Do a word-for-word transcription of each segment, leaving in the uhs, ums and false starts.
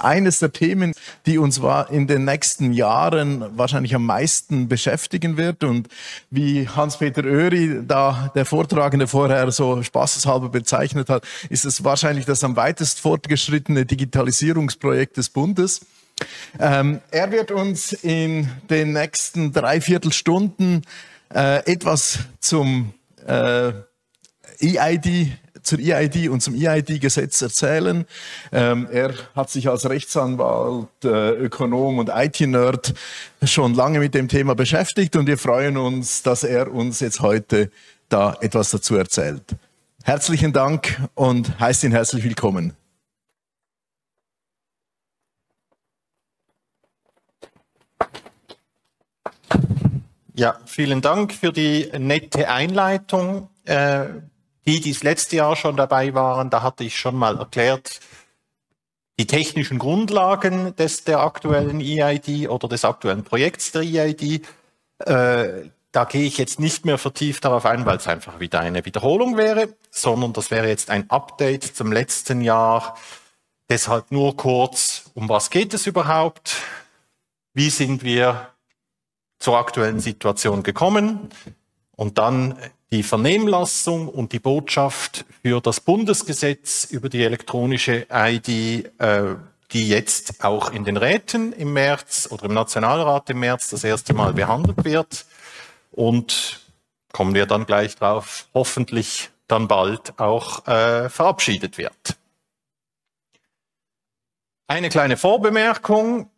Eines der Themen, die uns in den nächsten Jahren wahrscheinlich am meisten beschäftigen wird und wie Hans-Peter Oehri, da der Vortragende vorher so spaßeshalber bezeichnet hat, ist es wahrscheinlich das am weitest fortgeschrittene Digitalisierungsprojekt des Bundes. Ähm, er wird uns in den nächsten Dreiviertelstunden äh, etwas zum äh, eID zur eID und zum eID-Gesetz erzählen. Ähm, er hat sich als Rechtsanwalt, äh, Ökonom und I T-Nerd schon lange mit dem Thema beschäftigt und wir freuen uns, dass er uns jetzt heute da etwas dazu erzählt. Herzlichen Dank und heißt ihn herzlich willkommen. Ja, vielen Dank für die nette Einleitung. Äh, Die, die das letzte Jahr schon dabei waren, da hatte ich schon mal erklärt, die technischen Grundlagen des, der aktuellen eID oder des aktuellen Projekts der eID. Äh, da gehe ich jetzt nicht mehr vertieft darauf ein, weil es einfach wieder eine Wiederholung wäre, sondern das wäre jetzt ein Update zum letzten Jahr. Deshalb nur kurz, um was geht es überhaupt? Wie sind wir zur aktuellen Situation gekommen? Und dann die Vernehmlassung und die Botschaft für das Bundesgesetz über die elektronische I D, äh, die jetzt auch in den Räten im März oder im Nationalrat im März das erste Mal behandelt wird. Und kommen wir dann gleich drauf, hoffentlich dann bald auch äh, verabschiedet wird. Eine kleine Vorbemerkung.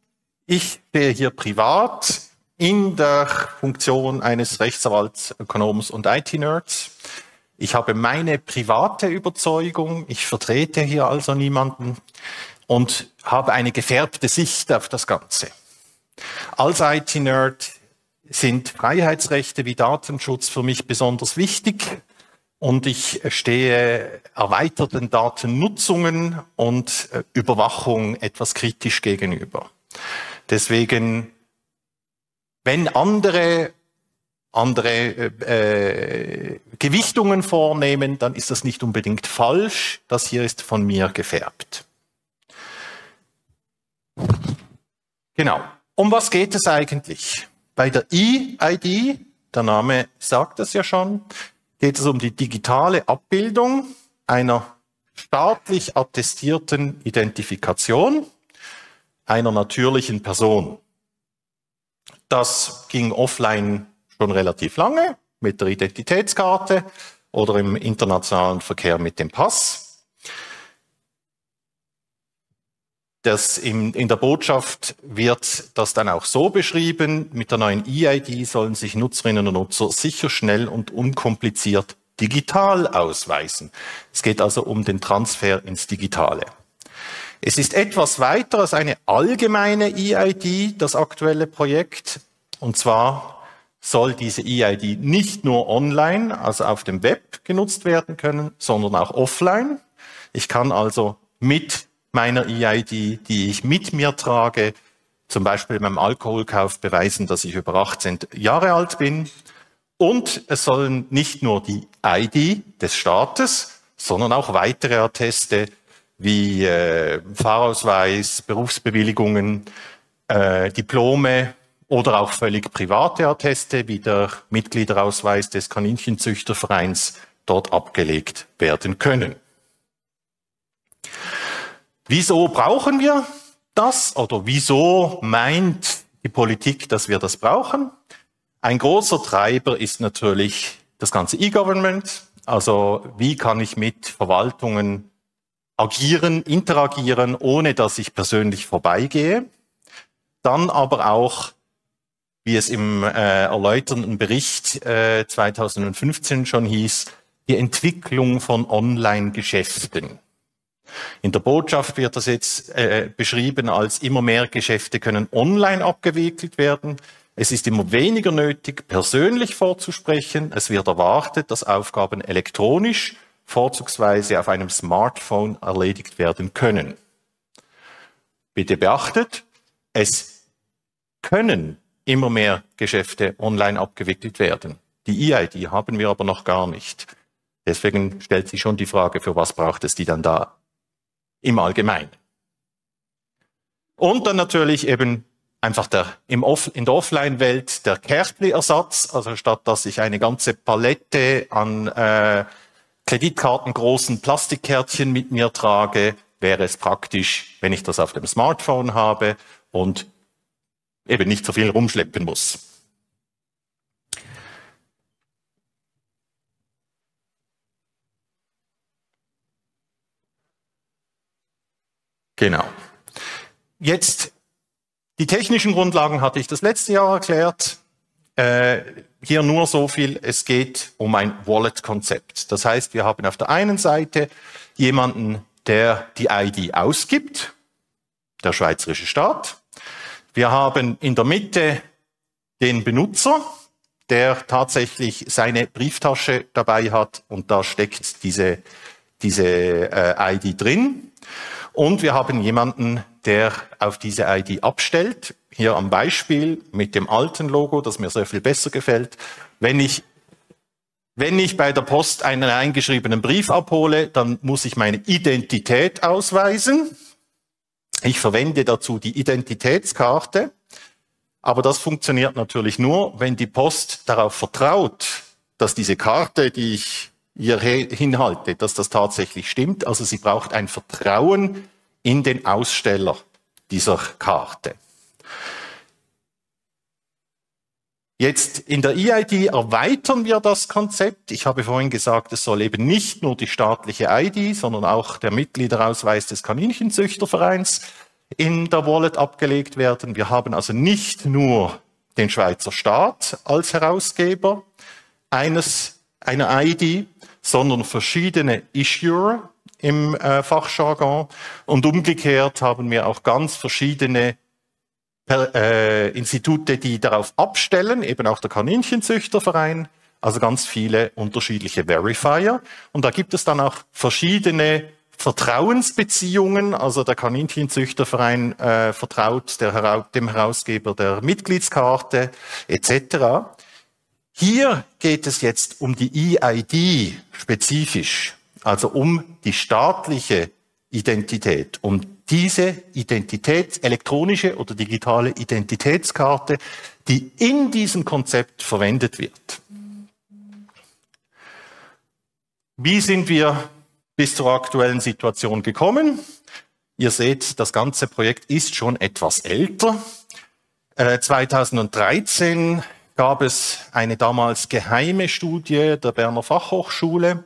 Ich stehe hier privat in der Funktion eines Rechtsanwalts, Ökonoms und I T-Nerds. Ich habe meine private Überzeugung, ich vertrete hier also niemanden und habe eine gefärbte Sicht auf das Ganze. Als I T-Nerd sind Freiheitsrechte wie Datenschutz für mich besonders wichtig und ich stehe erweiterten Datennutzungen und Überwachung etwas kritisch gegenüber. Deswegen, wenn andere, andere äh, Gewichtungen vornehmen, dann ist das nicht unbedingt falsch. Das hier ist von mir gefärbt. Genau. Um was geht es eigentlich? Bei der eID, der Name sagt es ja schon, geht es um die digitale Abbildung einer staatlich attestierten Identifikation einer natürlichen Person. Das ging offline schon relativ lange mit der Identitätskarte oder im internationalen Verkehr mit dem Pass. Das in, in der Botschaft wird das dann auch so beschrieben, mit der neuen eID sollen sich Nutzerinnen und Nutzer sicher, schnell und unkompliziert digital ausweisen. Es geht also um den Transfer ins Digitale. Es ist etwas weiter als eine allgemeine eID, das aktuelle Projekt. Und zwar soll diese eID nicht nur online, also auf dem Web, genutzt werden können, sondern auch offline. Ich kann also mit meiner eID, die ich mit mir trage, zum Beispiel beim Alkoholkauf beweisen, dass ich über achtzehn Jahre alt bin. Und es sollen nicht nur die I D des Staates, sondern auch weitere Atteste wie äh, Fahrausweis, Berufsbewilligungen, äh, Diplome oder auch völlig private Atteste wie der Mitgliederausweis des Kaninchenzüchtervereins dort abgelegt werden können. Wieso brauchen wir das oder wieso meint die Politik, dass wir das brauchen? Ein großer Treiber ist natürlich das ganze E-Government, also wie kann ich mit Verwaltungen agieren, interagieren, ohne dass ich persönlich vorbeigehe. Dann aber auch, wie es im äh, erläuternden Bericht äh, zweitausendfünfzehn schon hieß, die Entwicklung von Online-Geschäften. In der Botschaft wird das jetzt äh, beschrieben als immer mehr Geschäfte können online abgewickelt werden. Es ist immer weniger nötig, persönlich vorzusprechen. Es wird erwartet, dass Aufgaben elektronisch vorzugsweise auf einem Smartphone erledigt werden können. Bitte beachtet, es können immer mehr Geschäfte online abgewickelt werden. Die eID haben wir aber noch gar nicht. Deswegen stellt sich schon die Frage, für was braucht es die dann da im Allgemeinen? Und dann natürlich eben einfach der, im Off, in der Offline-Welt der Kärtli-Ersatz, also statt dass ich eine ganze Palette an äh, Kreditkarten großen Plastikkärtchen mit mir trage, wäre es praktisch, wenn ich das auf dem Smartphone habe und eben nicht so viel rumschleppen muss. Genau. Jetzt, die technischen Grundlagen hatte ich das letzte Jahr erklärt. Äh, hier nur so viel, es geht um ein Wallet-Konzept. Das heißt, wir haben auf der einen Seite jemanden, der die I D ausgibt, der schweizerische Staat. Wir haben in der Mitte den Benutzer, der tatsächlich seine Brieftasche dabei hat und da steckt diese, diese äh, I D drin. Und wir haben jemanden, der auf diese I D abstellt. Hier am Beispiel mit dem alten Logo, das mir sehr viel besser gefällt. Wenn ich, wenn ich bei der Post einen eingeschriebenen Brief abhole, dann muss ich meine Identität ausweisen. Ich verwende dazu die Identitätskarte. Aber das funktioniert natürlich nur, wenn die Post darauf vertraut, dass diese Karte, die ich ihr hinhalte, dass das tatsächlich stimmt. Also sie braucht ein Vertrauen in den Aussteller dieser Karte. Jetzt in der eID erweitern wir das Konzept. Ich habe vorhin gesagt, es soll eben nicht nur die staatliche I D, sondern auch der Mitgliederausweis des Kaninchenzüchtervereins in der Wallet abgelegt werden. Wir haben also nicht nur den Schweizer Staat als Herausgeber eines einer I D, sondern verschiedene Issuer im äh, Fachjargon. Und umgekehrt haben wir auch ganz verschiedene per, äh, Institute, die darauf abstellen, eben auch der Kaninchenzüchterverein, also ganz viele unterschiedliche Verifier. Und da gibt es dann auch verschiedene Vertrauensbeziehungen, also der Kaninchenzüchterverein äh, vertraut der, dem Herausgeber der Mitgliedskarte et cetera. Hier geht es jetzt um die eID spezifisch, also um die staatliche Identität, um diese Identitäts-, elektronische oder digitale Identitätskarte, die in diesem Konzept verwendet wird. Wie sind wir bis zur aktuellen Situation gekommen? Ihr seht, das ganze Projekt ist schon etwas älter. Äh, zweitausenddreizehn gab es eine damals geheime Studie der Berner Fachhochschule,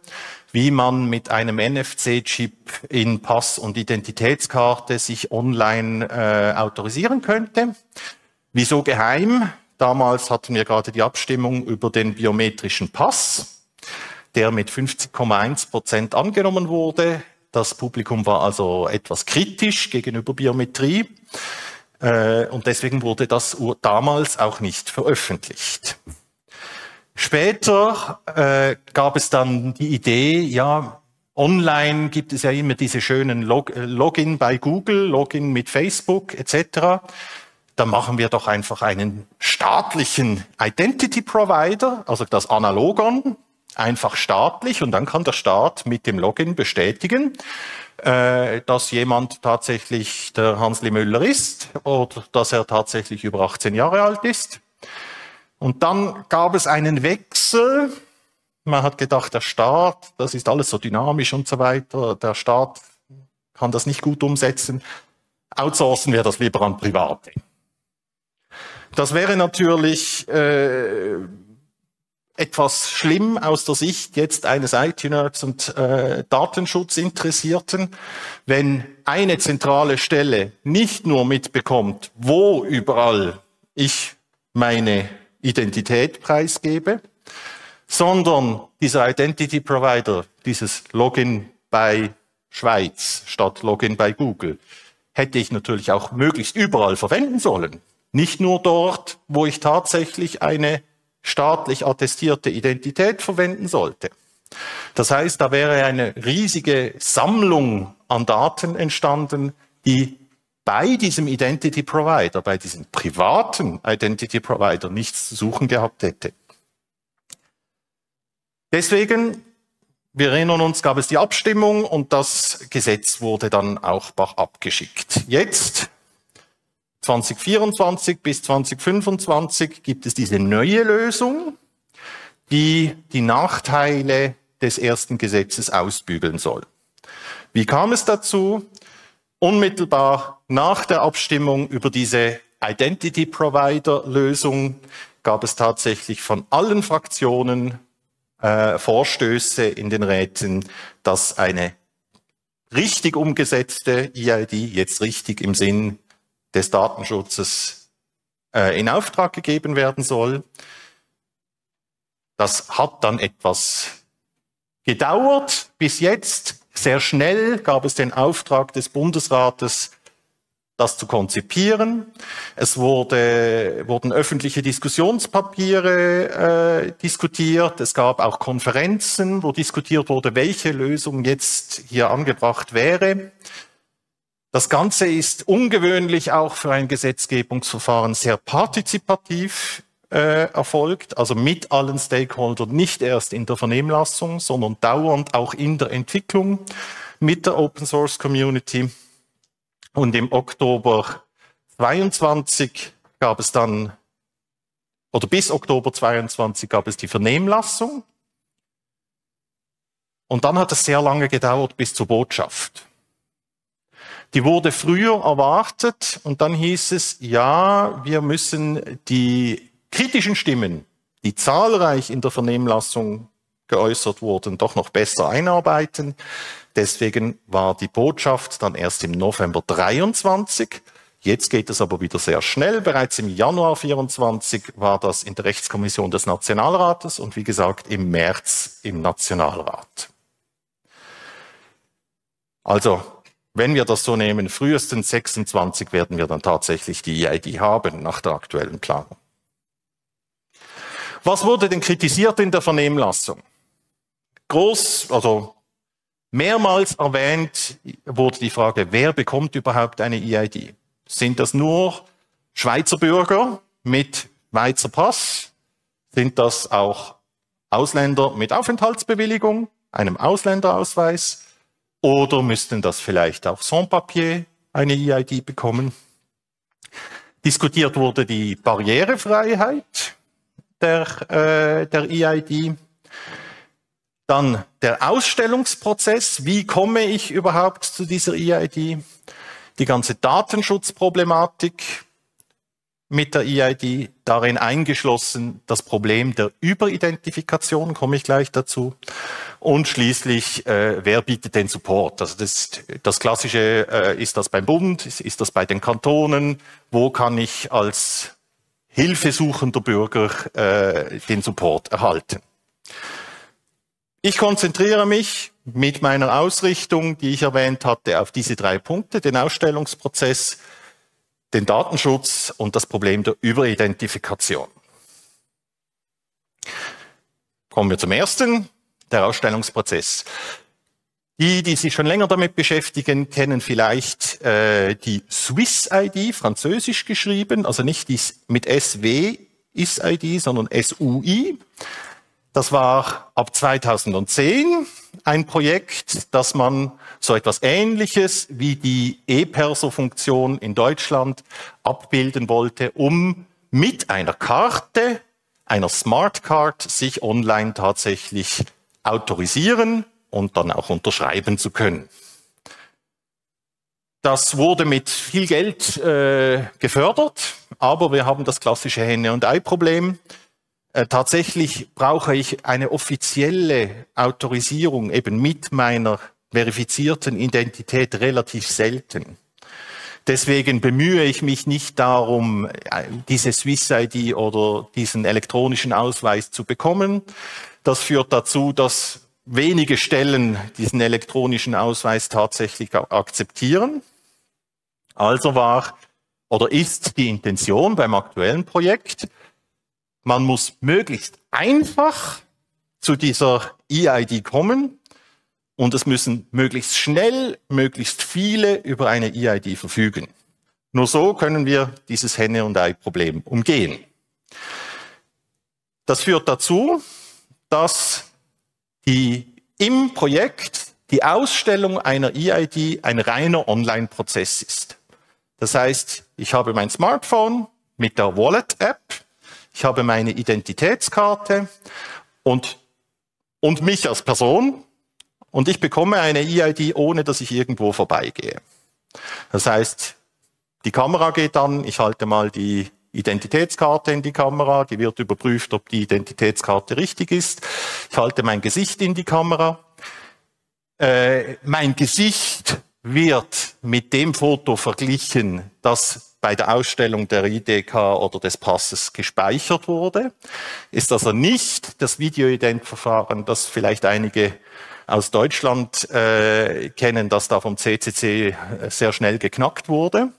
wie man mit einem N F C-Chip in Pass- und Identitätskarte sich online äh, autorisieren könnte. Wieso geheim? Damals hatten wir gerade die Abstimmung über den biometrischen Pass, der mit fünfzig Komma eins Prozent angenommen wurde. Das Publikum war also etwas kritisch gegenüber Biometrie. Und deswegen wurde das damals auch nicht veröffentlicht. Später äh, gab es dann die Idee, ja, online gibt es ja immer diese schönen Log Login bei Google, Login mit Facebook et cetera. Da machen wir doch einfach einen staatlichen Identity Provider, also das Analogon, einfach staatlich, und dann kann der Staat mit dem Login bestätigen, dass jemand tatsächlich der Hansli Müller ist oder dass er tatsächlich über achtzehn Jahre alt ist. Und dann gab es einen Wechsel. Man hat gedacht, der Staat, das ist alles so dynamisch und so weiter, der Staat kann das nicht gut umsetzen, outsourcen wir das lieber an Private. Das wäre natürlich äh, etwas schlimm aus der Sicht jetzt eines I T-Nerds und äh, Datenschutzinteressierten, wenn eine zentrale Stelle nicht nur mitbekommt, wo überall ich meine Identität preisgebe, sondern dieser Identity Provider, dieses Login bei Schweiz statt Login bei Google, hätte ich natürlich auch möglichst überall verwenden sollen. Nicht nur dort, wo ich tatsächlich eine staatlich attestierte Identität verwenden sollte. Das heißt, da wäre eine riesige Sammlung an Daten entstanden, die bei diesem Identity Provider, bei diesem privaten Identity Provider nichts zu suchen gehabt hätte. Deswegen, wir erinnern uns, gab es die Abstimmung und das Gesetz wurde dann auch abgeschickt. Jetzt zwanzig vierundzwanzig bis zwanzig fünfundzwanzig gibt es diese neue Lösung, die die Nachteile des ersten Gesetzes ausbügeln soll. Wie kam es dazu? Unmittelbar nach der Abstimmung über diese Identity-Provider-Lösung gab es tatsächlich von allen Fraktionen äh, Vorstöße in den Räten, dass eine richtig umgesetzte e I D jetzt richtig im Sinn des Datenschutzes äh, in Auftrag gegeben werden soll. Das hat dann etwas gedauert. Bis jetzt sehr schnell gab es den Auftrag des Bundesrates, das zu konzipieren. Es wurde, wurden öffentliche Diskussionspapiere äh, diskutiert. Es gab auch Konferenzen, wo diskutiert wurde, welche Lösung jetzt hier angebracht wäre. Das Ganze ist ungewöhnlich auch für ein Gesetzgebungsverfahren sehr partizipativ äh, erfolgt, also mit allen Stakeholdern, nicht erst in der Vernehmlassung, sondern dauernd auch in der Entwicklung mit der Open-Source-Community. Und im Oktober zweiundzwanzig gab es dann, oder bis Oktober zweiundzwanzig gab es die Vernehmlassung. Und dann hat es sehr lange gedauert bis zur Botschaft. Die wurde früher erwartet und dann hieß es, ja, wir müssen die kritischen Stimmen, die zahlreich in der Vernehmlassung geäußert wurden, doch noch besser einarbeiten. Deswegen war die Botschaft dann erst im November dreiundzwanzig. Jetzt geht es aber wieder sehr schnell. Bereits im Januar vierundzwanzig war das in der Rechtskommission des Nationalrates und wie gesagt im März im Nationalrat. Also, wenn wir das so nehmen, frühestens sechsundzwanzig werden wir dann tatsächlich die e I D haben nach der aktuellen Planung. Was wurde denn kritisiert in der Vernehmlassung? Groß, also mehrmals erwähnt wurde die Frage, wer bekommt überhaupt eine e I D? Sind das nur Schweizer Bürger mit Schweizer Pass? Sind das auch Ausländer mit Aufenthaltsbewilligung, einem Ausländerausweis? Oder müssten das vielleicht auch Sans-Papier eine e I D bekommen? Diskutiert wurde die Barrierefreiheit der, äh, der e I D. Dann der Ausstellungsprozess, wie komme ich überhaupt zu dieser e I D? Die ganze Datenschutzproblematik mit der e I D, darin eingeschlossen das Problem der Überidentifikation, komme ich gleich dazu. Und schließlich, äh, wer bietet den Support? Also das, das Klassische, äh, ist das beim Bund, ist, ist das bei den Kantonen? Wo kann ich als hilfesuchender Bürger äh, den Support erhalten? Ich konzentriere mich mit meiner Ausrichtung, die ich erwähnt hatte, auf diese drei Punkte, den Ausstellungsprozess, den Datenschutz und das Problem der Überidentifikation. Kommen wir zum ersten, der Ausstellungsprozess. Die, die sich schon länger damit beschäftigen, kennen vielleicht äh, die Swiss I D, französisch geschrieben, also nicht die mit S W ist I D, sondern S U I. Das war ab zweitausendzehn ein Projekt, dass man so etwas Ähnliches wie die E-Perso-Funktion in Deutschland abbilden wollte, um mit einer Karte, einer Smartcard, sich online tatsächlich autorisieren und dann auch unterschreiben zu können. Das wurde mit viel Geld äh, gefördert, aber wir haben das klassische Henne- und Ei-Problem. Tatsächlich brauche ich eine offizielle Autorisierung eben mit meiner verifizierten Identität relativ selten. Deswegen bemühe ich mich nicht darum, diese Swiss I D oder diesen elektronischen Ausweis zu bekommen. Das führt dazu, dass wenige Stellen diesen elektronischen Ausweis tatsächlich akzeptieren. Also war oder ist die Intention beim aktuellen Projekt, man muss möglichst einfach zu dieser e I D kommen und es müssen möglichst schnell, möglichst viele über eine e I D verfügen. Nur so können wir dieses Henne- und Ei-Problem umgehen. Das führt dazu, dass die, im Projekt die Ausstellung einer e I D ein reiner Online-Prozess ist. Das heißt, ich habe mein Smartphone mit der Wallet-App, ich habe meine Identitätskarte und, und mich als Person und ich bekomme eine E I D, ohne dass ich irgendwo vorbeigehe. Das heißt, die Kamera geht an, ich halte mal die Identitätskarte in die Kamera, die wird überprüft, ob die Identitätskarte richtig ist. Ich halte mein Gesicht in die Kamera. Äh, mein Gesicht wird mit dem Foto verglichen, das bei der Ausstellung der I D K oder des Passes gespeichert wurde. Ist also nicht das Videoidentverfahren, das vielleicht einige aus Deutschland äh, kennen, das da vom C C C sehr schnell geknackt wurde.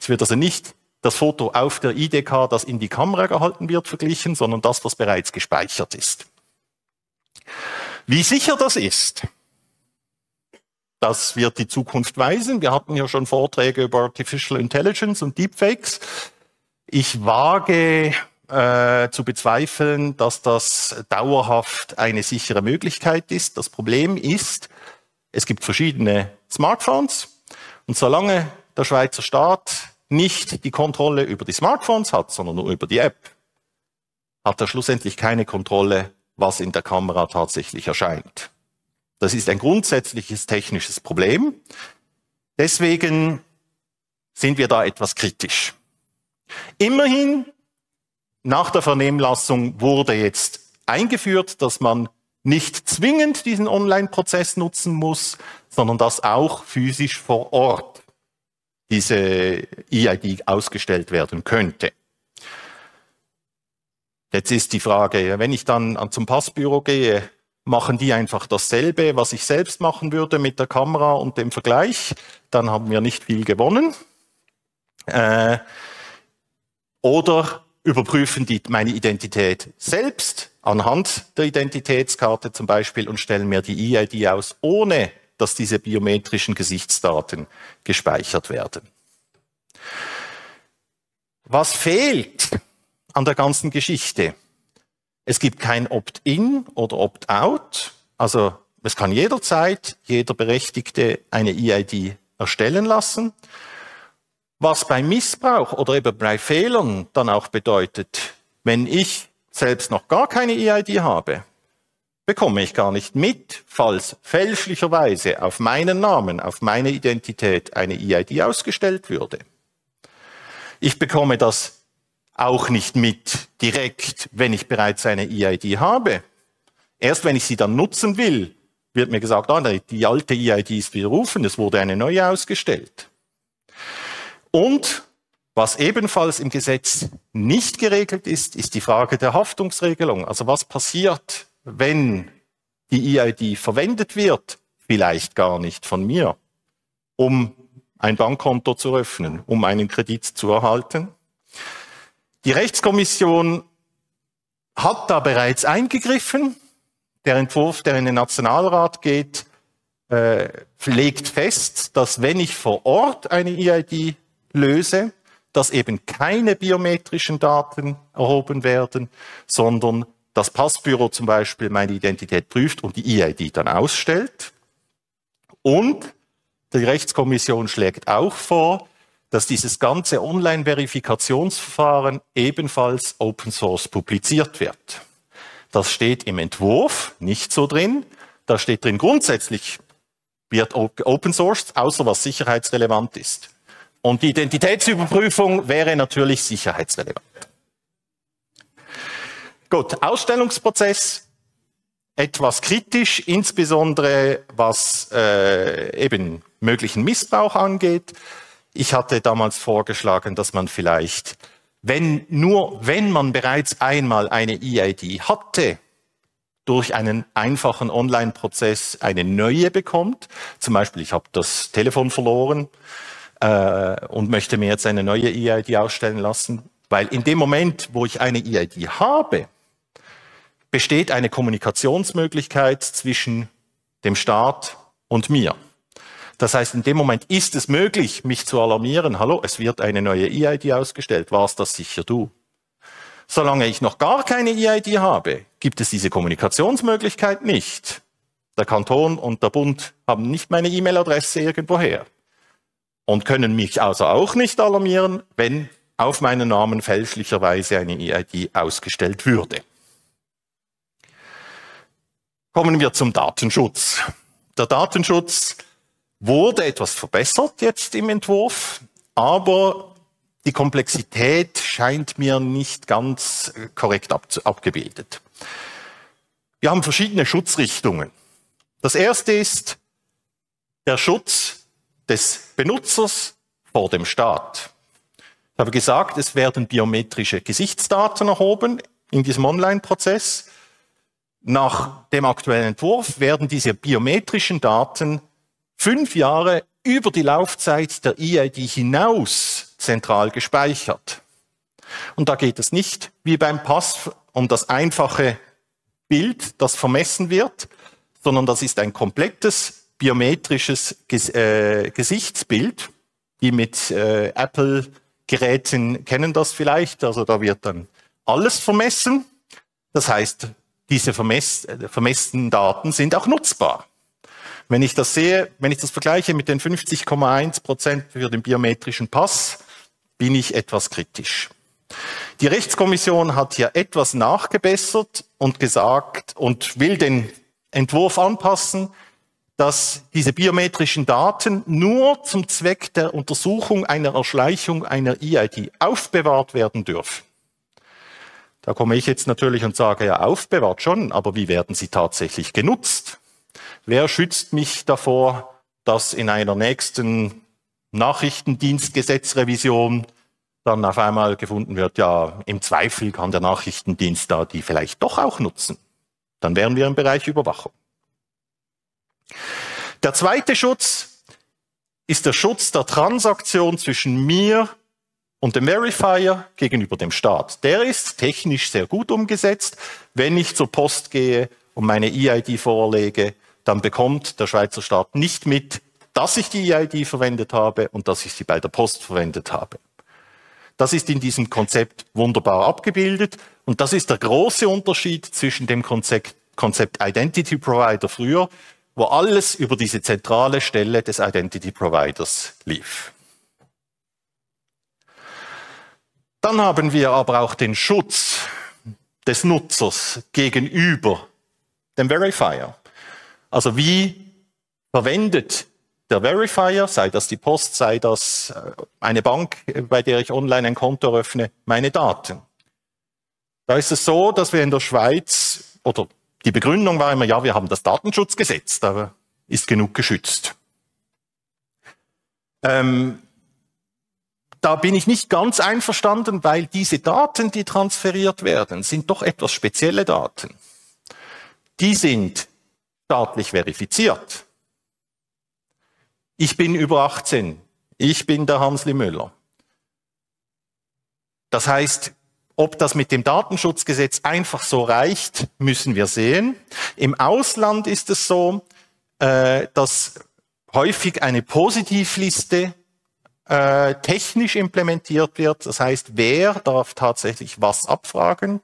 Es wird also nicht das Foto auf der I D K, das in die Kamera gehalten wird, verglichen, sondern das, was bereits gespeichert ist. Wie sicher das ist, das wird die Zukunft weisen. Wir hatten ja schon Vorträge über Artificial Intelligence und Deepfakes. Ich wage äh, zu bezweifeln, dass das dauerhaft eine sichere Möglichkeit ist. Das Problem ist, es gibt verschiedene Smartphones und solange der Schweizer Staat nicht die Kontrolle über die Smartphones hat, sondern nur über die App, hat er schlussendlich keine Kontrolle, was in der Kamera tatsächlich erscheint. Das ist ein grundsätzliches technisches Problem. Deswegen sind wir da etwas kritisch. Immerhin, nach der Vernehmlassung wurde jetzt eingeführt, dass man nicht zwingend diesen Online-Prozess nutzen muss, sondern dass auch physisch vor Ort diese E I D ausgestellt werden könnte. Jetzt ist die Frage, wenn ich dann zum Passbüro gehe, machen die einfach dasselbe, was ich selbst machen würde mit der Kamera und dem Vergleich, dann haben wir nicht viel gewonnen. Äh, oder überprüfen die meine Identität selbst anhand der Identitätskarte zum Beispiel und stellen mir die E I D aus, ohne dass diese biometrischen Gesichtsdaten gespeichert werden. Was fehlt an der ganzen Geschichte? Es gibt kein Opt-in oder Opt-out. Also es kann jederzeit jeder Berechtigte eine E I D erstellen lassen. Was bei Missbrauch oder eben bei Fehlern dann auch bedeutet, wenn ich selbst noch gar keine E I D habe, bekomme ich gar nicht mit, falls fälschlicherweise auf meinen Namen, auf meine Identität eine E I D ausgestellt würde. Ich bekomme das auch nicht mit direkt, wenn ich bereits eine E I D habe. Erst wenn ich sie dann nutzen will, wird mir gesagt, ah, die alte E I D ist widerrufen, es wurde eine neue ausgestellt. Und was ebenfalls im Gesetz nicht geregelt ist, ist die Frage der Haftungsregelung. Also was passiert, wenn die E I D verwendet wird, vielleicht gar nicht von mir, um ein Bankkonto zu öffnen, um einen Kredit zu erhalten. Die Rechtskommission hat da bereits eingegriffen. Der Entwurf, der in den Nationalrat geht, äh, legt fest, dass wenn ich vor Ort eine E I D löse, dass eben keine biometrischen Daten erhoben werden, sondern das Passbüro zum Beispiel meine Identität prüft und die E I D dann ausstellt. Und die Rechtskommission schlägt auch vor, dass dieses ganze Online-Verifikationsverfahren ebenfalls Open Source publiziert wird. Das steht im Entwurf nicht so drin. Da steht drin, grundsätzlich wird Open Source, außer was sicherheitsrelevant ist. Und die Identitätsüberprüfung wäre natürlich sicherheitsrelevant. Gut, Ausstellungsprozess, etwas kritisch, insbesondere was äh, eben möglichen Missbrauch angeht. Ich hatte damals vorgeschlagen, dass man vielleicht, wenn nur wenn man bereits einmal eine E I D hatte, durch einen einfachen Online-Prozess eine neue bekommt. Zum Beispiel, ich habe das Telefon verloren äh, und möchte mir jetzt eine neue E I D ausstellen lassen, weil in dem Moment, wo ich eine E I D habe, besteht eine Kommunikationsmöglichkeit zwischen dem Staat und mir. Das heißt, in dem Moment ist es möglich, mich zu alarmieren. Hallo, es wird eine neue E I D ausgestellt. Warst das sicher du? Solange ich noch gar keine E I D habe, gibt es diese Kommunikationsmöglichkeit nicht. Der Kanton und der Bund haben nicht meine E-Mail-Adresse irgendwoher. und können mich also auch nicht alarmieren, wenn auf meinen Namen fälschlicherweise eine E I D ausgestellt würde. Kommen wir zum Datenschutz. Der Datenschutz wurde etwas verbessert jetzt im Entwurf, aber die Komplexität scheint mir nicht ganz korrekt abgebildet. Wir haben verschiedene Schutzrichtungen. Das erste ist der Schutz des Benutzers vor dem Staat. Ich habe gesagt, es werden biometrische Gesichtsdaten erhoben in diesem Online-Prozess. Nach dem aktuellen Entwurf werden diese biometrischen Daten fünf Jahre über die Laufzeit der E I D hinaus zentral gespeichert. Und da geht es nicht wie beim Pass um das einfache Bild, das vermessen wird, sondern das ist ein komplettes biometrisches Ges äh, Gesichtsbild, die mit äh, Apple-Geräten kennen das vielleicht, also da wird dann alles vermessen. Das heißt, diese vermess äh, vermessenen Daten sind auch nutzbar. Wenn ich das sehe, wenn ich das vergleiche mit den fünfzig Komma eins Prozent für den biometrischen Pass, bin ich etwas kritisch. Die Rechtskommission hat hier etwas nachgebessert und gesagt und will den Entwurf anpassen, dass diese biometrischen Daten nur zum Zweck der Untersuchung einer Erschleichung einer E I D aufbewahrt werden dürfen. Da komme ich jetzt natürlich und sage, ja, aufbewahrt schon, aber wie werden sie tatsächlich genutzt? Wer schützt mich davor, dass in einer nächsten Nachrichtendienstgesetzrevision dann auf einmal gefunden wird, ja, im Zweifel kann der Nachrichtendienst da die vielleicht doch auch nutzen. Dann wären wir im Bereich Überwachung. Der zweite Schutz ist der Schutz der Transaktion zwischen mir und dem Verifier gegenüber dem Staat. Der ist technisch sehr gut umgesetzt. Wenn ich zur Post gehe und meine E I D vorlege, dann bekommt der Schweizer Staat nicht mit, dass ich die E I D verwendet habe und dass ich sie bei der Post verwendet habe. Das ist in diesem Konzept wunderbar abgebildet und das ist der große Unterschied zwischen dem Konzept, Konzept Identity Provider früher, wo alles über diese zentrale Stelle des Identity Providers lief. Dann haben wir aber auch den Schutz des Nutzers gegenüber dem Verifier. Also wie verwendet der Verifier, sei das die Post, sei das eine Bank, bei der ich online ein Konto eröffne, meine Daten? Da ist es so, dass wir in der Schweiz, oder die Begründung war immer, ja, wir haben das Datenschutzgesetz, da ist genug geschützt. Ähm, da bin ich nicht ganz einverstanden, weil diese Daten, die transferiert werden, sind doch etwas spezielle Daten. Die sind staatlich verifiziert. Ich bin über achtzehn. Ich bin der Hansli Müller. Das heißt, ob das mit dem Datenschutzgesetz einfach so reicht, müssen wir sehen. Im Ausland ist es so, äh, dass häufig eine Positivliste äh, technisch implementiert wird. Das heißt, wer darf tatsächlich was abfragen?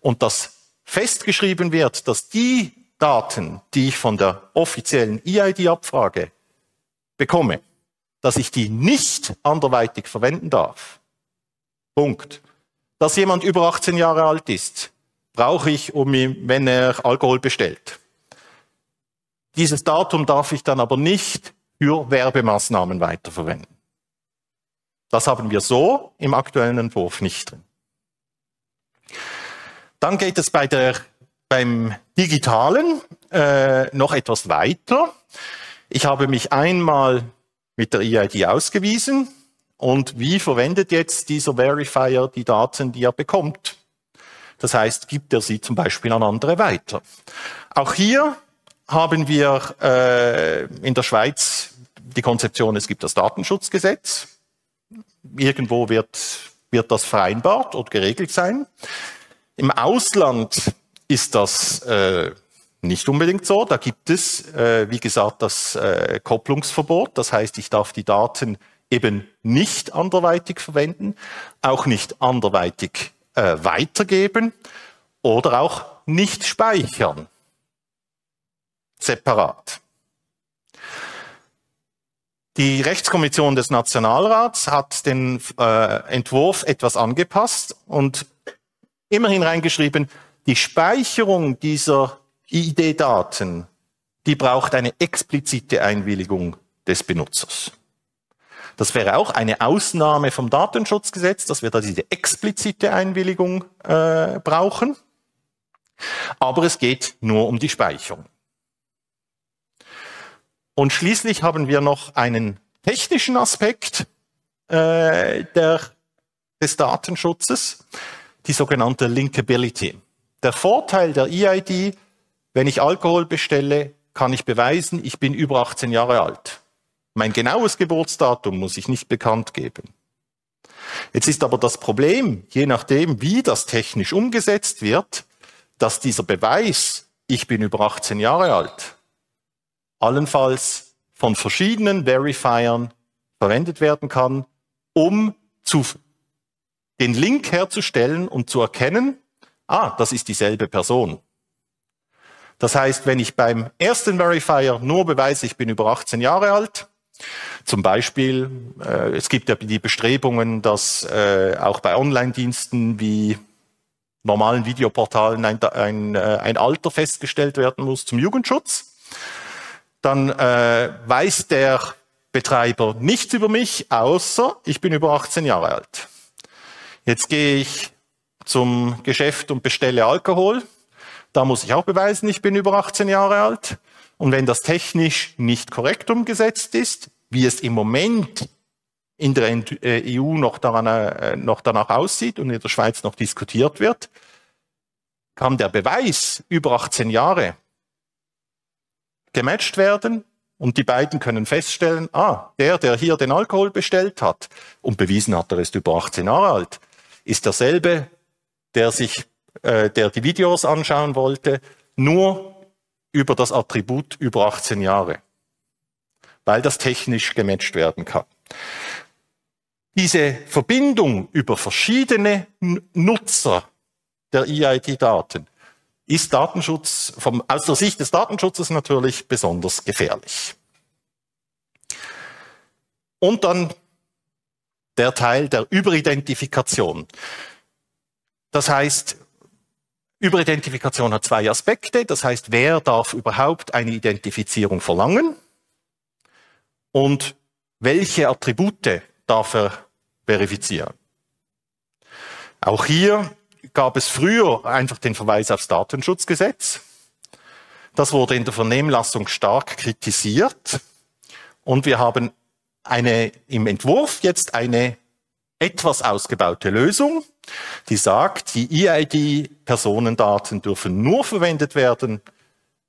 Und dass festgeschrieben wird, dass die Daten, die ich von der offiziellen E I D abfrage, bekomme, dass ich die nicht anderweitig verwenden darf. Punkt. Dass jemand über achtzehn Jahre alt ist, brauche ich, um ihn, wenn er Alkohol bestellt. Dieses Datum darf ich dann aber nicht für Werbemaßnahmen weiterverwenden. Das haben wir so im aktuellen Entwurf nicht drin. Dann geht es bei der, beim Digitalen äh, noch etwas weiter. Ich habe mich einmal mit der E I D ausgewiesen und wie verwendet jetzt dieser Verifier die Daten, die er bekommt? Das heißt, gibt er sie zum Beispiel an andere weiter? Auch hier haben wir äh, in der Schweiz die Konzeption, es gibt das Datenschutzgesetz. Irgendwo wird, wird das vereinbart oder geregelt sein. Im Ausland ist das äh, nicht unbedingt so. Da gibt es, äh, wie gesagt, das äh, Kopplungsverbot. Das heißt, ich darf die Daten eben nicht anderweitig verwenden, auch nicht anderweitig äh, weitergeben oder auch nicht speichern. Separat. Die Rechtskommission des Nationalrats hat den äh, Entwurf etwas angepasst und immerhin reingeschrieben, die Speicherung dieser I D-Daten, die braucht eine explizite Einwilligung des Benutzers. Das wäre auch eine Ausnahme vom Datenschutzgesetz, dass wir da diese explizite Einwilligung äh, brauchen. Aber es geht nur um die Speicherung. Und schließlich haben wir noch einen technischen Aspekt äh, der, des Datenschutzes, die sogenannte Linkability. Der Vorteil der e I D, wenn ich Alkohol bestelle, kann ich beweisen, ich bin über achtzehn Jahre alt. Mein genaues Geburtsdatum muss ich nicht bekannt geben. Jetzt ist aber das Problem, je nachdem, wie das technisch umgesetzt wird, dass dieser Beweis, ich bin über achtzehn Jahre alt, allenfalls von verschiedenen Verifiern verwendet werden kann, um zu den Link herzustellen und zu erkennen, ah, das ist dieselbe Person. Das heißt, wenn ich beim ersten Verifier nur beweise, ich bin über achtzehn Jahre alt, zum Beispiel, äh, es gibt ja die Bestrebungen, dass äh, auch bei Online-Diensten wie normalen Videoportalen ein, ein, ein Alter festgestellt werden muss zum Jugendschutz, dann äh, weiß der Betreiber nichts über mich, außer ich bin über achtzehn Jahre alt. Jetzt gehe ich zum Geschäft und bestelle Alkohol. Da muss ich auch beweisen, ich bin über achtzehn Jahre alt. Und wenn das technisch nicht korrekt umgesetzt ist, wie es im Moment in der E U noch, daran, äh, noch danach aussieht und in der Schweiz noch diskutiert wird, kann der Beweis über achtzehn Jahre gematcht werden und die beiden können feststellen, ah, der, der hier den Alkohol bestellt hat und bewiesen hat, er ist über achtzehn Jahre alt, ist derselbe, der sich, äh, der die Videos anschauen wollte, nur über das Attribut über achtzehn Jahre, weil das technisch gematcht werden kann. Diese Verbindung über verschiedene Nutzer der e I D-Daten ist Datenschutz vom, aus der Sicht des Datenschutzes natürlich besonders gefährlich. Und dann der Teil der Überidentifikation. Das heißt, Überidentifikation hat zwei Aspekte. Das heißt, wer darf überhaupt eine Identifizierung verlangen und welche Attribute darf er verifizieren. Auch hier gab es früher einfach den Verweis aufs Datenschutzgesetz. Das wurde in der Vernehmlassung stark kritisiert. Und wir haben eine, im Entwurf jetzt eine etwas ausgebaute Lösung, die sagt, die e I D-Personendaten dürfen nur verwendet werden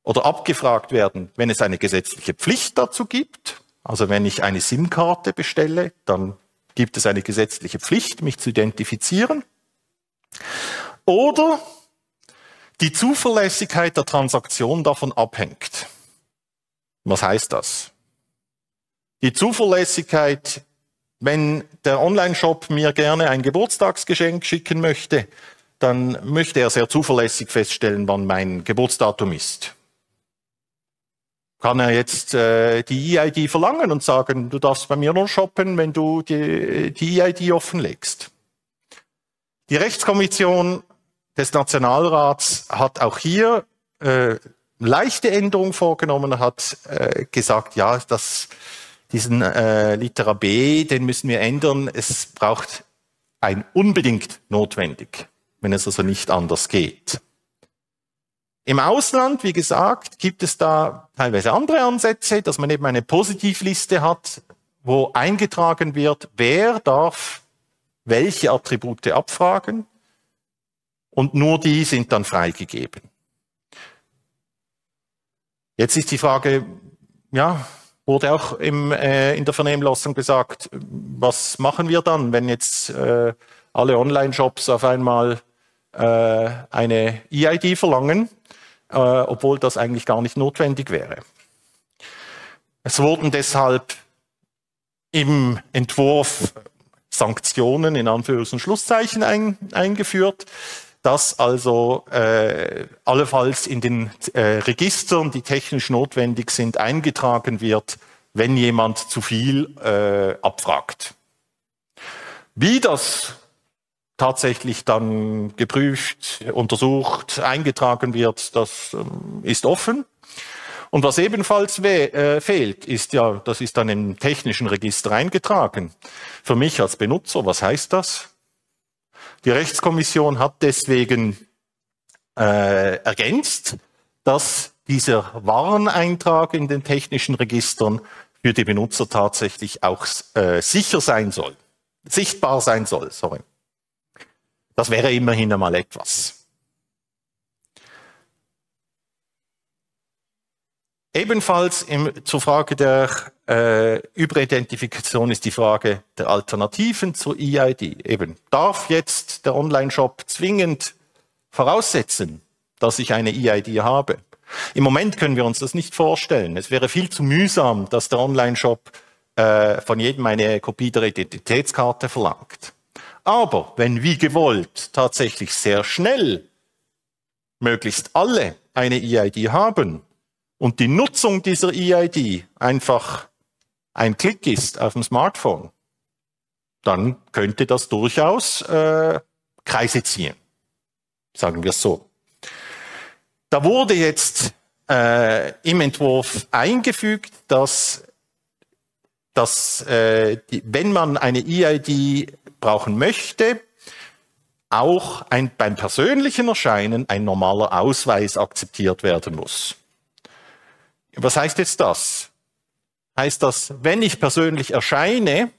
oder abgefragt werden, wenn es eine gesetzliche Pflicht dazu gibt. Also wenn ich eine SIM-Karte bestelle, dann gibt es eine gesetzliche Pflicht, mich zu identifizieren. Oder die Zuverlässigkeit der Transaktion davon abhängt. Was heißt das? Die Zuverlässigkeit, wenn der Online-Shop mir gerne ein Geburtstagsgeschenk schicken möchte, dann möchte er sehr zuverlässig feststellen, wann mein Geburtsdatum ist. Kann er jetzt äh, die e I D verlangen und sagen, du darfst bei mir nur shoppen, wenn du die, die e I D offenlegst? Die Rechtskommission des Nationalrats hat auch hier äh, leichte Änderungen vorgenommen, hat äh, gesagt, ja, dass diesen äh, Litera B, den müssen wir ändern. Es braucht ein unbedingt notwendig, wenn es also nicht anders geht. Im Ausland, wie gesagt, gibt es da teilweise andere Ansätze, dass man eben eine Positivliste hat, wo eingetragen wird, wer darf welche Attribute abfragen und nur die sind dann freigegeben. Jetzt ist die Frage, ja, wurde auch im, äh, in der Vernehmlassung gesagt, was machen wir dann, wenn jetzt äh, alle Online-Shops auf einmal äh, eine e I D verlangen, äh, obwohl das eigentlich gar nicht notwendig wäre. Es wurden deshalb im Entwurf Sanktionen in Anführungs- und Schlusszeichen ein, eingeführt, dass also äh, allenfalls in den äh, Registern, die technisch notwendig sind, eingetragen wird, wenn jemand zu viel äh, abfragt. Wie das tatsächlich dann geprüft, untersucht, eingetragen wird, das ähm, ist offen. Und was ebenfalls äh, fehlt, ist ja, das ist dann im technischen Register eingetragen. Für mich als Benutzer, was heißt das? Die Rechtskommission hat deswegen äh, ergänzt, dass dieser Wareneintrag in den technischen Registern für die Benutzer tatsächlich auch äh, sicher sein soll, sichtbar sein soll. Sorry. Das wäre immerhin einmal etwas. Ebenfalls im, zur Frage der äh, Überidentifikation ist die Frage der Alternativen zur e I D. Eben, darf jetzt der Online-Shop zwingend voraussetzen, dass ich eine e I D habe? Im Moment können wir uns das nicht vorstellen. Es wäre viel zu mühsam, dass der Online-Shop äh, von jedem eine Kopie der Identitätskarte verlangt. Aber wenn wie gewollt tatsächlich sehr schnell möglichst alle eine e I D haben und die Nutzung dieser e I D einfach ein Klick ist auf dem Smartphone, dann könnte das durchaus äh, Kreise ziehen, sagen wir es so. Da wurde jetzt äh, im Entwurf eingefügt, dass, dass äh, die, wenn man eine e I D brauchen möchte, auch ein, beim persönlichen Erscheinen ein normaler Ausweis akzeptiert werden muss. Was heißt jetzt das? Heißt das, wenn ich persönlich erscheine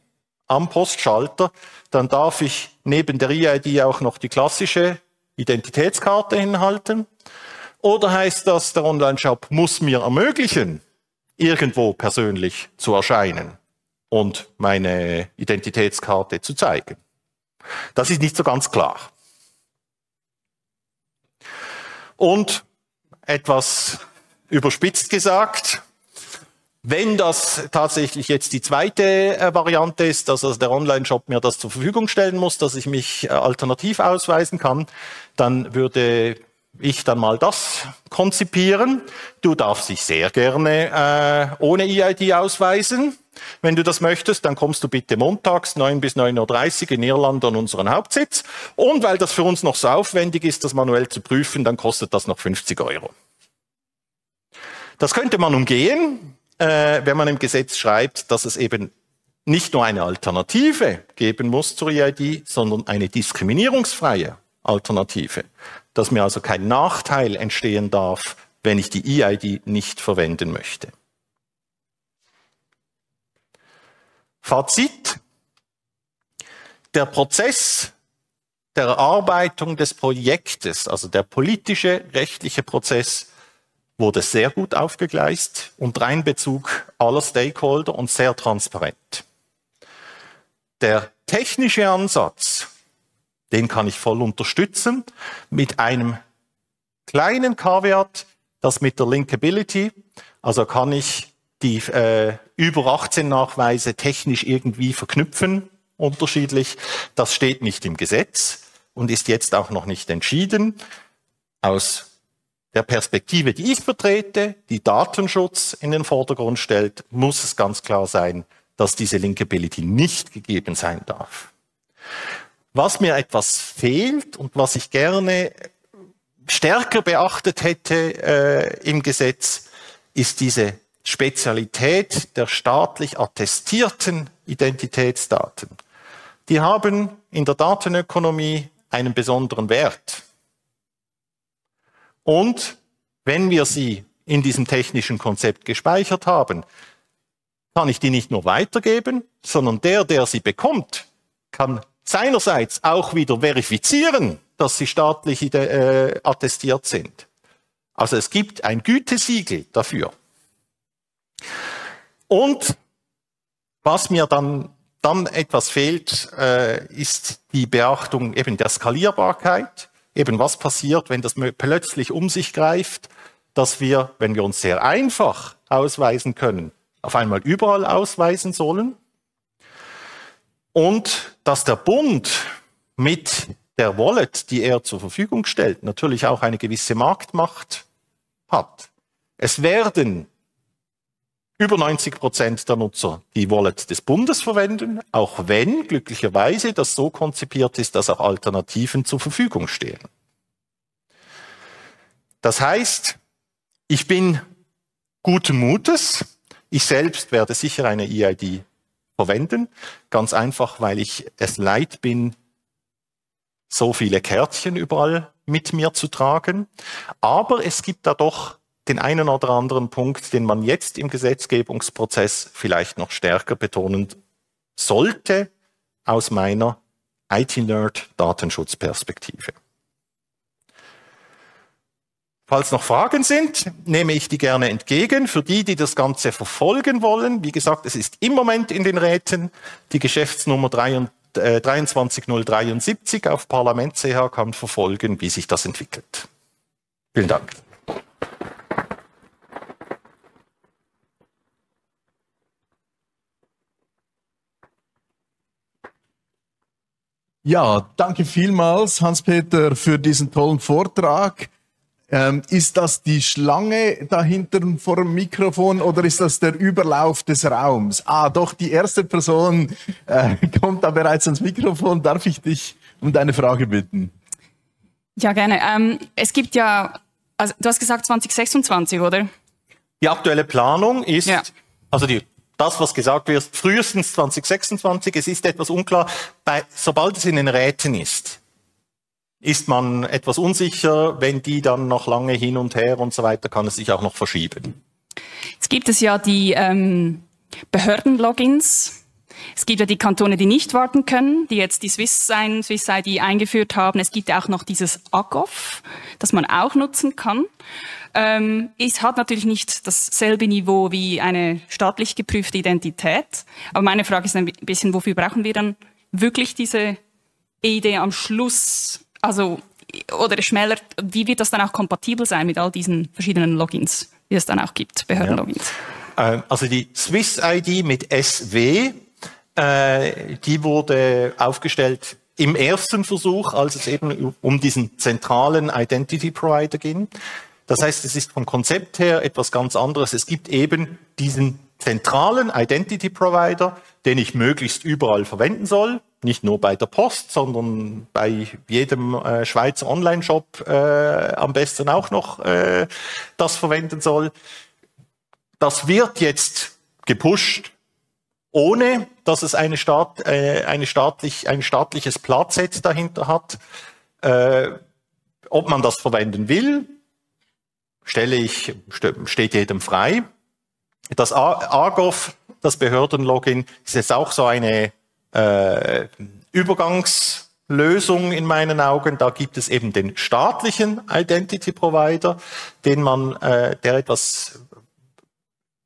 am Postschalter, dann darf ich neben der e I D auch noch die klassische Identitätskarte hinhalten? Oder heißt das, der Online-Shop muss mir ermöglichen, irgendwo persönlich zu erscheinen und meine Identitätskarte zu zeigen? Das ist nicht so ganz klar. Und etwas überspitzt gesagt, wenn das tatsächlich jetzt die zweite äh, Variante ist, dass also der Online-Shop mir das zur Verfügung stellen muss, dass ich mich äh, alternativ ausweisen kann, dann würde ich dann mal das konzipieren. Du darfst dich sehr gerne äh, ohne e I D ausweisen. Wenn du das möchtest, dann kommst du bitte montags neun bis neun Uhr dreißig in Irland an unseren Hauptsitz. Und weil das für uns noch so aufwendig ist, das manuell zu prüfen, dann kostet das noch fünfzig Euro. Das könnte man umgehen, äh, wenn man im Gesetz schreibt, dass es eben nicht nur eine Alternative geben muss zur e I D, sondern eine diskriminierungsfreie Alternative, dass mir also kein Nachteil entstehen darf, wenn ich die e I D nicht verwenden möchte. Fazit: Der Prozess der Erarbeitung des Projektes, also der politische, rechtliche Prozess, wurde sehr gut aufgegleist und Einbezug aller Stakeholder und sehr transparent. Der technische Ansatz, den kann ich voll unterstützen, mit einem kleinen Kaviat, das mit der Linkability, also kann ich die äh, über achtzehn Nachweise technisch irgendwie verknüpfen, unterschiedlich. Das steht nicht im Gesetz und ist jetzt auch noch nicht entschieden. Aus der Perspektive, die ich vertrete, die Datenschutz in den Vordergrund stellt, muss es ganz klar sein, dass diese Linkability nicht gegeben sein darf. Was mir etwas fehlt und was ich gerne stärker beachtet hätte äh, im Gesetz, ist diese Spezialität der staatlich attestierten Identitätsdaten. Die haben in der Datenökonomie einen besonderen Wert. Und wenn wir sie in diesem technischen Konzept gespeichert haben, kann ich die nicht nur weitergeben, sondern der, der sie bekommt, kann seinerseits auch wieder verifizieren, dass sie staatlich äh, attestiert sind. Also es gibt ein Gütesiegel dafür. Und was mir dann, dann etwas fehlt, äh, ist die Beachtung eben der Skalierbarkeit. Eben was passiert, wenn das plötzlich um sich greift, dass wir, wenn wir uns sehr einfach ausweisen können, auf einmal überall ausweisen sollen. Und dass der Bund mit der Wallet, die er zur Verfügung stellt, natürlich auch eine gewisse Marktmacht hat. Es werden Über neunzig Prozent der Nutzer die Wallet des Bundes verwenden, auch wenn glücklicherweise das so konzipiert ist, dass auch Alternativen zur Verfügung stehen. Das heißt, ich bin guten Mutes. Ich selbst werde sicher eine E I D verwenden, ganz einfach, weil ich es leid bin, so viele Kärtchen überall mit mir zu tragen. Aber es gibt da doch den einen oder anderen Punkt, den man jetzt im Gesetzgebungsprozess vielleicht noch stärker betonen sollte, aus meiner I T-Nerd-Datenschutzperspektive. Falls noch Fragen sind, nehme ich die gerne entgegen. Für die, die das Ganze verfolgen wollen, wie gesagt, es ist im Moment in den Räten, die Geschäftsnummer dreiundzwanzig null sieben drei auf Parlament punkt c h kann verfolgen, wie sich das entwickelt. Vielen Dank. Ja, danke vielmals, Hans-Peter, für diesen tollen Vortrag. Ähm, ist das die Schlange dahinter vor dem Mikrofon oder ist das der Überlauf des Raums? Ah, doch, die erste Person äh, kommt da bereits ans Mikrofon. Darf ich dich um deine Frage bitten? Ja, gerne. Ähm, es gibt ja, also du hast gesagt zwanzig sechsundzwanzig, oder? Die aktuelle Planung ist, ja. also die... Das, was gesagt wird, frühestens zwanzig sechsundzwanzig, es ist etwas unklar, bei, sobald es in den Räten ist, ist man etwas unsicher, wenn die dann noch lange hin und her und so weiter, kann es sich auch noch verschieben. Jetzt gibt es ja die ähm, Behörden-Logins, es gibt ja die Kantone, die nicht warten können, die jetzt die Swiss I D eingeführt haben, es gibt ja auch noch dieses A G O V, das man auch nutzen kann. Ähm, es hat natürlich nicht dasselbe Niveau wie eine staatlich geprüfte Identität. Aber meine Frage ist ein bisschen, wofür brauchen wir dann wirklich diese E I D am Schluss? Also, oder schneller, wie wird das dann auch kompatibel sein mit all diesen verschiedenen Logins, die es dann auch gibt, Behördenlogins? Ja. Also die Swiss I D mit S W, äh, die wurde aufgestellt im ersten Versuch, als es eben um diesen zentralen Identity Provider ging. Das heißt, es ist vom Konzept her etwas ganz anderes. Es gibt eben diesen zentralen Identity Provider, den ich möglichst überall verwenden soll. Nicht nur bei der Post, sondern bei jedem äh, Schweizer Online-Shop äh, am besten auch noch äh, das verwenden soll. Das wird jetzt gepusht, ohne dass es eine Staat, äh, eine staatlich, ein staatliches Platzset dahinter hat. Äh, ob man das verwenden will, stelle ich, steht jedem frei. Das A G O V, das Behördenlogin, ist jetzt auch so eine äh, Übergangslösung in meinen Augen. Da gibt es eben den staatlichen Identity Provider, den man, äh, der etwas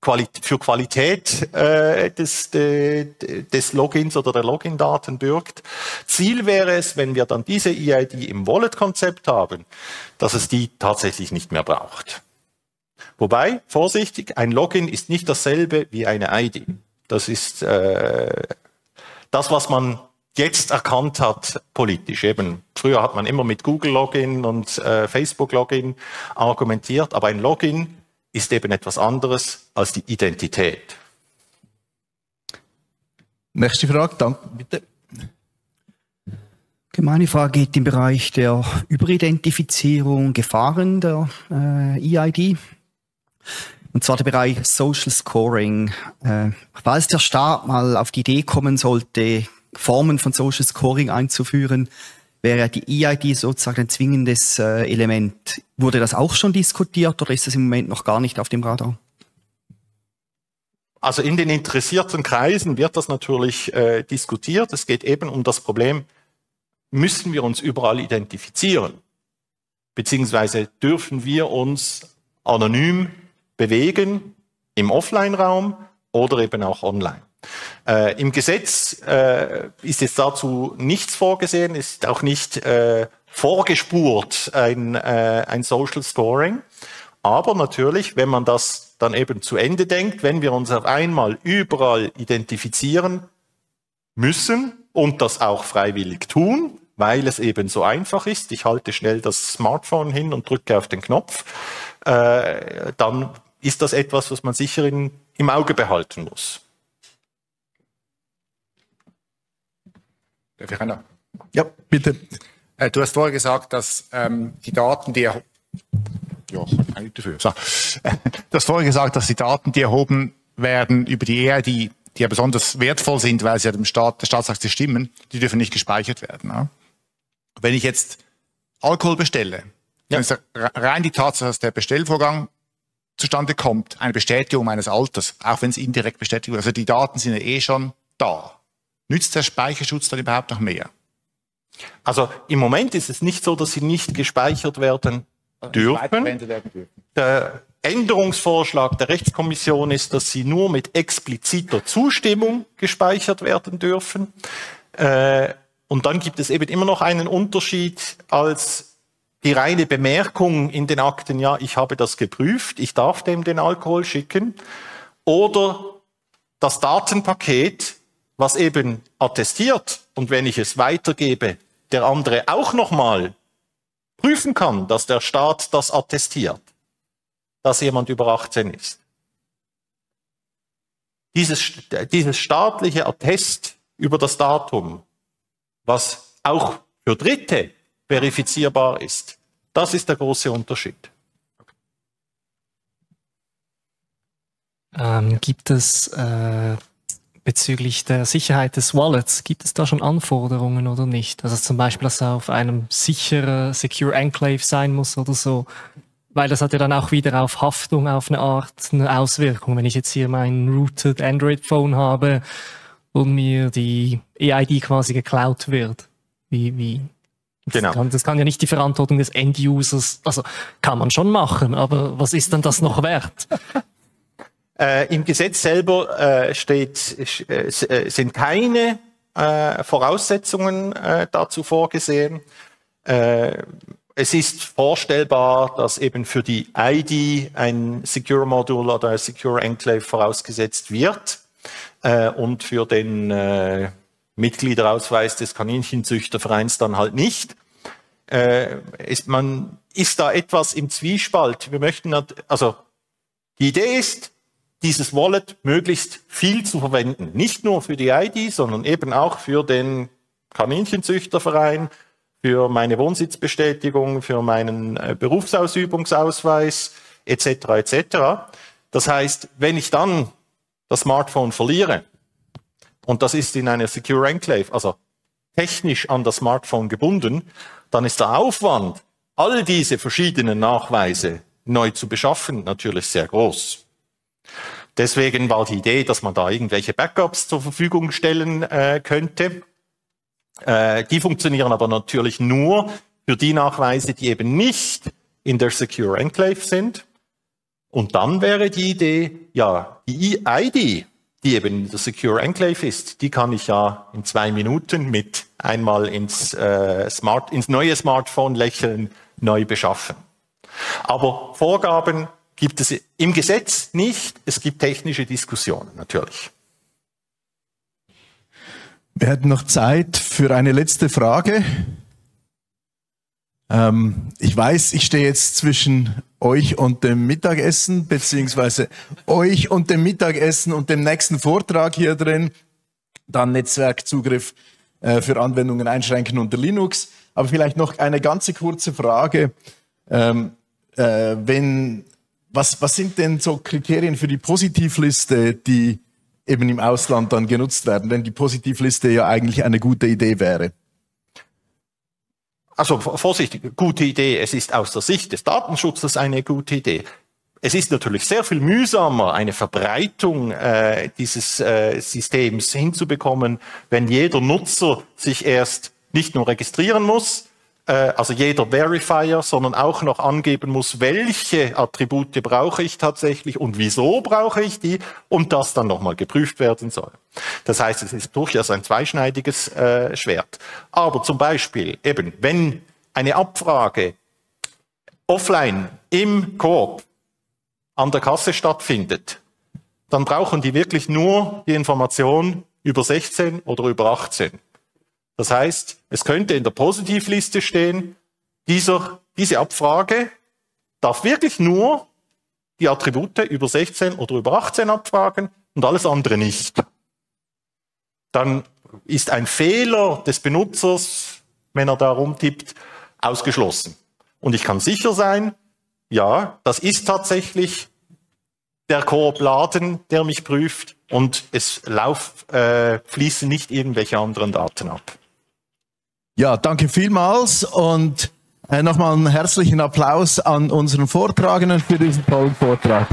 Quali für Qualität äh, des, de, des Logins oder der Login-Daten bürgt. Ziel wäre es, wenn wir dann diese E I D im Wallet-Konzept haben, dass es die tatsächlich nicht mehr braucht. Wobei, vorsichtig, ein Login ist nicht dasselbe wie eine I D. Das ist äh, das, was man jetzt erkannt hat politisch. Eben früher hat man immer mit Google-Login und äh, Facebook-Login argumentiert, aber ein Login ist eben etwas anderes als die Identität. Nächste Frage, danke, bitte. Meine Frage geht im Bereich der Überidentifizierung, Gefahren der äh, E I D. Und zwar der Bereich Social Scoring. Äh, falls der Staat mal auf die Idee kommen sollte, Formen von Social Scoring einzuführen, wäre die E I D sozusagen ein zwingendes äh, Element. Wurde das auch schon diskutiert oder ist das im Moment noch gar nicht auf dem Radar? Also in den interessierten Kreisen wird das natürlich äh, diskutiert. Es geht eben um das Problem, müssen wir uns überall identifizieren? Beziehungsweise dürfen wir uns anonym bewegen im Offline-Raum oder eben auch online? Äh, Im Gesetz äh, ist jetzt dazu nichts vorgesehen, ist auch nicht äh, vorgespurt ein, äh, ein Social Scoring. Aber natürlich, wenn man das dann eben zu Ende denkt, wenn wir uns auf einmal überall identifizieren müssen und das auch freiwillig tun, weil es eben so einfach ist, ich halte schnell das Smartphone hin und drücke auf den Knopf, äh, dann ist das etwas, was man sicher in im Auge behalten muss. Darf ich auch noch? Ja, bitte. Du hast vorher gesagt, dass ähm, die Daten, die erhoben, ja, dafür. So. Du hast vorher gesagt, dass die Daten, die erhoben werden über die E I D, die ja besonders wertvoll sind, weil sie ja dem Staat, der Staatsakte stimmen, die dürfen nicht gespeichert werden. Ne? Wenn ich jetzt Alkohol bestelle, ja, dann ist rein die Tatsache, dass der Bestellvorgang zustande kommt, eine Bestätigung meines Alters, auch wenn es indirekt Bestätigung ist. Also die Daten sind ja eh schon da. Nützt der Speicherschutz dann überhaupt noch mehr? Also im Moment ist es nicht so, dass sie nicht gespeichert werden dürfen. Der Änderungsvorschlag der Rechtskommission ist, dass sie nur mit expliziter Zustimmung gespeichert werden dürfen. Und dann gibt es eben immer noch einen Unterschied als die reine Bemerkung in den Akten, ja, ich habe das geprüft, ich darf dem den Alkohol schicken, oder das Datenpaket, was eben attestiert, und wenn ich es weitergebe, der andere auch nochmal prüfen kann, dass der Staat das attestiert, dass jemand über achtzehn ist. Dieses, dieses staatliche Attest über das Datum, was auch für Dritte verifizierbar ist, das ist der große Unterschied. Ähm, gibt es äh bezüglich der Sicherheit des Wallets, gibt es da schon Anforderungen oder nicht? Also zum Beispiel, dass er auf einem sicheren Secure Enclave sein muss oder so, weil das hat ja dann auch wieder auf Haftung, auf eine Art eine Auswirkung. Wenn ich jetzt hier mein rooted Android-Phone habe und mir die E I D quasi geklaut wird, wie, wie? Das, genau. kann, das kann ja nicht die Verantwortung des End-Users, also kann man schon machen, aber was ist denn das noch wert? Äh, im Gesetz selber äh, steht, äh, sind keine äh, Voraussetzungen äh, dazu vorgesehen. Äh, es ist vorstellbar, dass eben für die I D ein Secure Modul oder ein Secure Enclave vorausgesetzt wird äh, und für den äh, Mitgliederausweis des Kaninchenzüchtervereins dann halt nicht. Äh, ist, man ist da etwas im Zwiespalt. Wir möchten, also die Idee ist, dieses Wallet möglichst viel zu verwenden. Nicht nur für die I D, sondern eben auch für den Kaninchenzüchterverein, für meine Wohnsitzbestätigung, für meinen äh, Berufsausübungsausweis et cetera et cetera. Das heißt, wenn ich dann das Smartphone verliere, und das ist in einer Secure Enclave, also technisch an das Smartphone gebunden, dann ist der Aufwand, all diese verschiedenen Nachweise neu zu beschaffen, natürlich sehr groß. Deswegen war die Idee, dass man da irgendwelche Backups zur Verfügung stellen äh, könnte. Äh, die funktionieren aber natürlich nur für die Nachweise, die eben nicht in der Secure Enclave sind. Und dann wäre die Idee, ja, die I D, die eben in der Secure Enclave ist, die kann ich ja in zwei Minuten mit einmal ins, äh, Smart, ins neue Smartphone lächeln neu beschaffen. Aber Vorgaben gibt es im Gesetz nicht, es gibt technische Diskussionen natürlich. Wir hätten noch Zeit für eine letzte Frage. Ähm, ich weiß, ich stehe jetzt zwischen euch und dem Mittagessen, beziehungsweise euch und dem Mittagessen und dem nächsten Vortrag hier drin, dann Netzwerkzugriff äh, für Anwendungen einschränken unter Linux. Aber vielleicht noch eine ganz kurze Frage. Ähm, äh, wenn Was, was sind denn so Kriterien für die Positivliste, die eben im Ausland dann genutzt werden, wenn die Positivliste ja eigentlich eine gute Idee wäre? Also vorsichtig, gute Idee, es ist aus der Sicht des Datenschutzes eine gute Idee. Es ist natürlich sehr viel mühsamer, eine Verbreitung äh, dieses äh, Systems hinzubekommen, wenn jeder Nutzer sich erst nicht nur registrieren muss, also jeder Verifier, sondern auch noch angeben muss, welche Attribute brauche ich tatsächlich und wieso brauche ich die, und das dann nochmal geprüft werden soll. Das heißt, es ist durchaus ein zweischneidiges äh, Schwert. Aber zum Beispiel eben, wenn eine Abfrage offline im Coop an der Kasse stattfindet, dann brauchen die wirklich nur die Information über sechzehn oder über achtzehn. Das heißt, es könnte in der Positivliste stehen, dieser, diese Abfrage darf wirklich nur die Attribute über sechzehn oder über achtzehn abfragen und alles andere nicht. Dann ist ein Fehler des Benutzers, wenn er da rumtippt, ausgeschlossen. Und ich kann sicher sein, ja, das ist tatsächlich der Coop-Laden, der mich prüft, und es lauf, äh, fließen nicht irgendwelche anderen Daten ab. Ja, danke vielmals und äh, nochmal einen herzlichen Applaus an unseren Vortragenden für diesen tollen Vortrag.